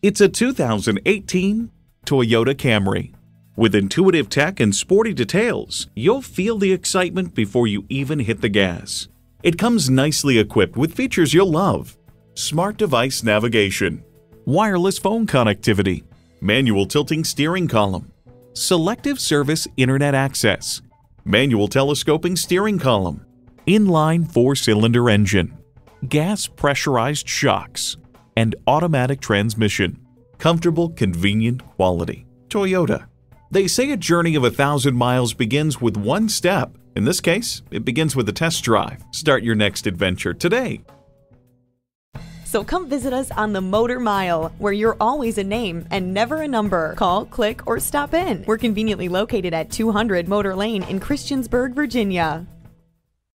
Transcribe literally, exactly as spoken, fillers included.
It's a two thousand eighteen Toyota Camry. With intuitive tech and sporty details, you'll feel the excitement before you even hit the gas. It comes nicely equipped with features you'll love: smart device navigation, wireless phone connectivity, manual tilting steering column, selective service internet access, manual telescoping steering column, inline four-cylinder engine, gas pressurized shocks, and automatic transmission. Comfortable, convenient quality. Toyota. They say a journey of a thousand miles begins with one step. In this case, it begins with a test drive. Start your next adventure today. So come visit us on the Motor Mile, where you're always a name and never a number. Call, click, or stop in. We're conveniently located at two hundred Motor Lane in Christiansburg, Virginia.